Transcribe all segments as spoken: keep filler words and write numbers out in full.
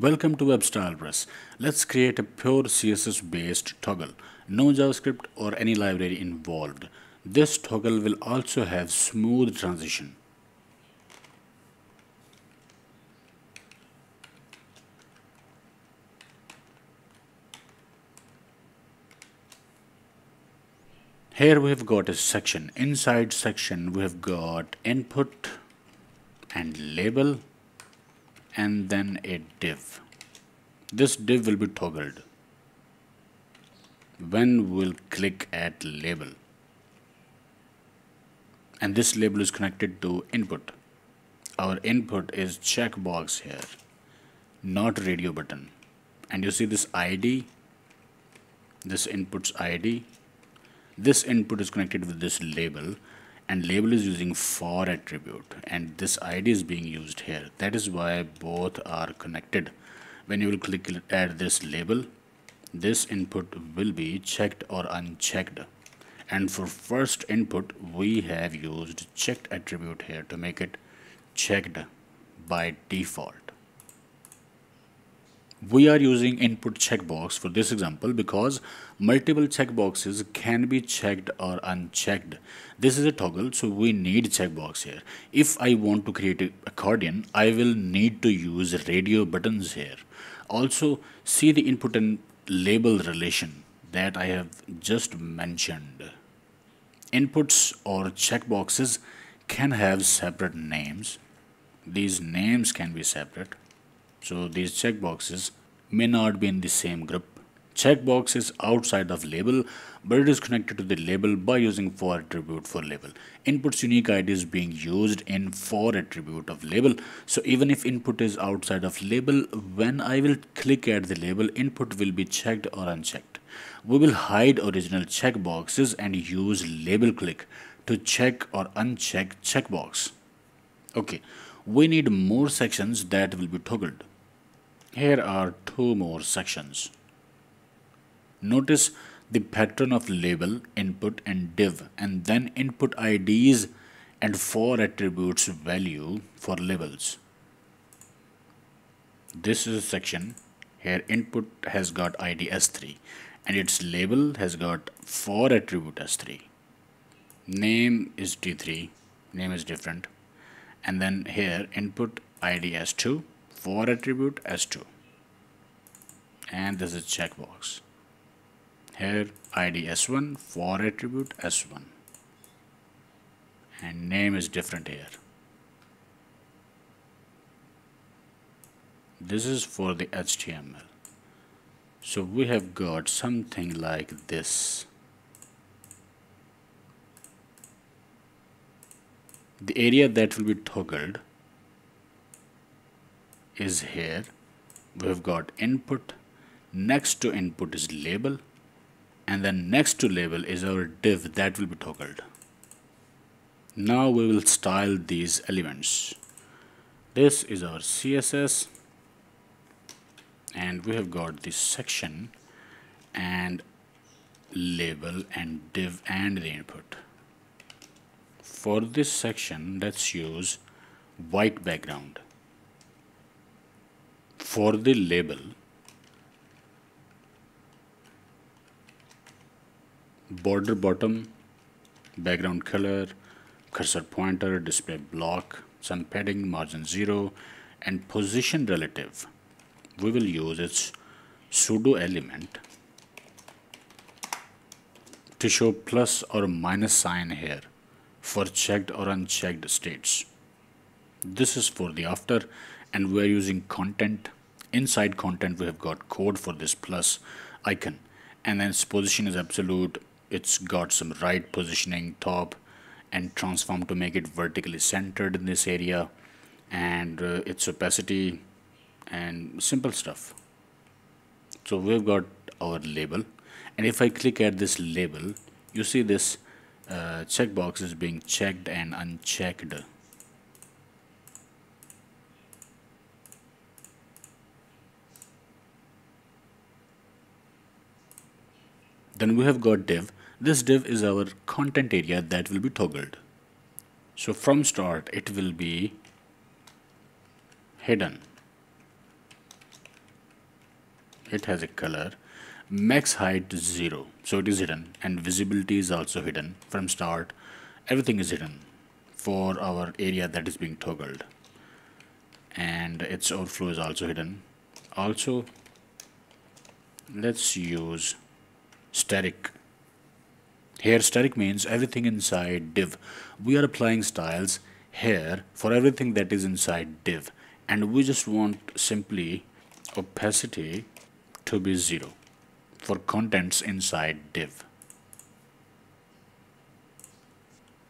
Welcome to WebStylePress. Let's create a pure C S S based toggle. No JavaScript or any library involved. This toggle will also have smooth transition. Here we have got a section. Inside section we have got input and label, and then a div. This div will be toggled when we'll click at label, and this label is connected to input. Our input is checkbox here, not radio button. And you see this I D, this input's I D, this input is connected with this label, and label is using for attribute, and this I D is being used here. That is why both are connected. When you will click at this label, this input will be checked or unchecked, and for first input we have used checked attribute here to make it checked by default. We are using input checkbox for this example because multiple checkboxes can be checked or unchecked. This is a toggle, so we need checkbox here. If I want to create an accordion, I will need to use radio buttons here. Also, see the input and label relation that I have just mentioned. Inputs or checkboxes can have separate names. These names can be separate. So these checkboxes may not be in the same group. Checkbox is outside of label, but it is connected to the label by using for attribute for label. Input's unique I D is being used in for attribute of label. So even if input is outside of label, when I will click at the label, input will be checked or unchecked. We will hide original checkboxes and use label click to check or uncheck checkbox. Okay, we need more sections that will be toggled. Here are two more sections. Notice the pattern of label, input and div, and then input I Ds and for attributes value for labels. This is a section. Here input has got I D S three and its label has got for attribute S three. Name is T three, name is different. And then here input I D S two, for attribute S two, and this is checkbox. Here I D S one, for attribute S one, and name is different here. This is for the H T M L. So we have got something like this. The area that will be toggled is here. We have got input, next to input is label, and then next to label is our div that will be toggled. Now we will style these elements. This is our C S S, and we have got this section and label and div and the input. For this section, let's use white background. For the label, border bottom, background color, cursor pointer, display block, some padding, margin zero, and position relative. We will use its pseudo element to show plus or minus sign here for checked or unchecked states. This is for the after, and we are using content. Inside content we have got code for this plus icon, and then its position is absolute. It's got some right positioning, top, and transform to make it vertically centered in this area, and uh, its opacity and simple stuff. So we've got our label, and if I click at this label, you see this Uh, checkbox is being checked and unchecked. Then we have got div. This div is our content area that will be toggled. So from start it will be hidden. it has a color, max height zero, so it is hidden, and visibility is also hidden from start. Everything is hidden for our area that is being toggled, and its overflow is also hidden. Also, let's use static. Here static means everything inside div. We are applying styles here for everything that is inside div, and we just want simply opacity to be zero for contents inside div.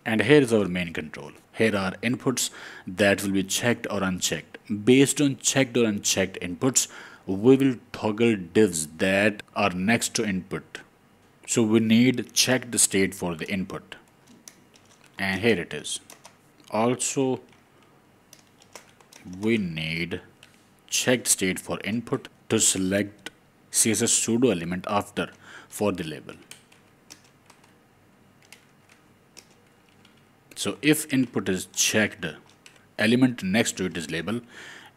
And here is our main control. Here are inputs that will be checked or unchecked. Based on checked or unchecked inputs, we will toggle divs that are next to input. So we need checked state for the input, and here it is. Also, we need checked state for input to select C S S pseudo element after for the label. So if input is checked, element next to it is label,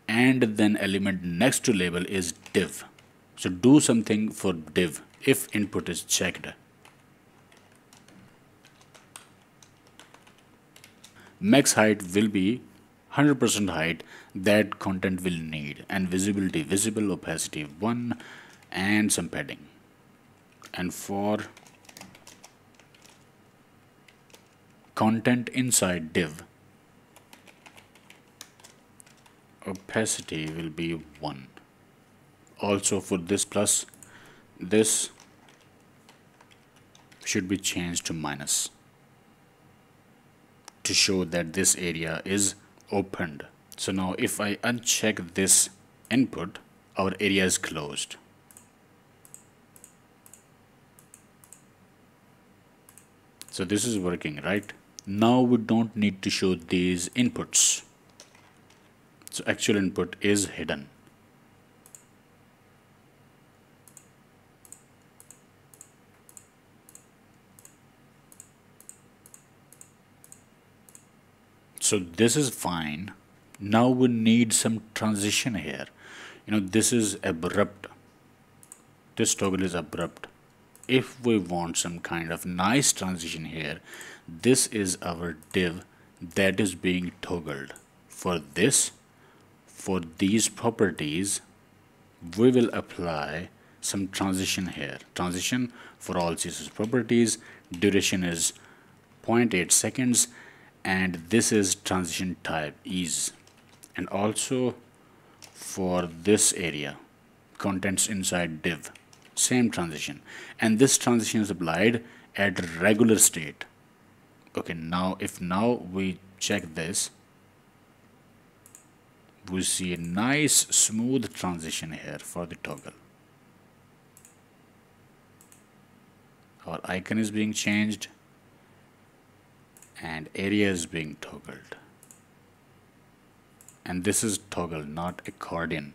and then element next to label is div. So do something for div if input is checked. Max height will be one hundred percent height that content will need, and visibility visible, opacity one, and some padding. And for content inside div, opacity will be one. Also for this plus, this should be changed to minus to show that this area is opened. So now if I uncheck this input, our area is closed. So this is working, right? Now we don't need to show these inputs. So actual input is hidden. So this is fine. Now we need some transition here. You know, this is abrupt. This toggle is abrupt. If we want some kind of nice transition here, this is our div that is being toggled. For this, for these properties, we will apply some transition here. Transition for all C S S properties. Duration is zero point eight seconds, and this is transition type ease. And also for this area, contents inside div, same transition, and this transition is applied at regular state. Okay, now if now we check this, we see a nice smooth transition here for the toggle. Our icon is being changed and area is being toggled, and this is toggle, not accordion.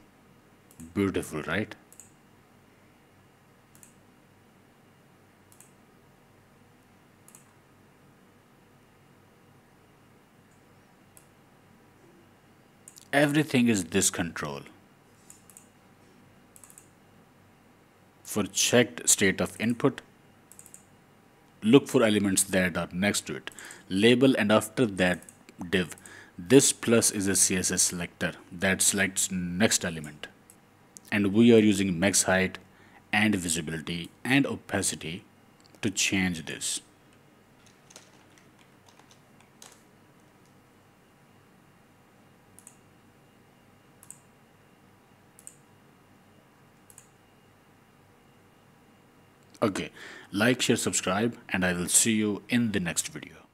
Beautiful, right? Everything is this control. For checked state of input, look for elements that are next to it, label, and after that div. This plus is a C S S selector that selects next element, and we are using max height and visibility and opacity to change this. Okay, like, share, subscribe, and I will see you in the next video.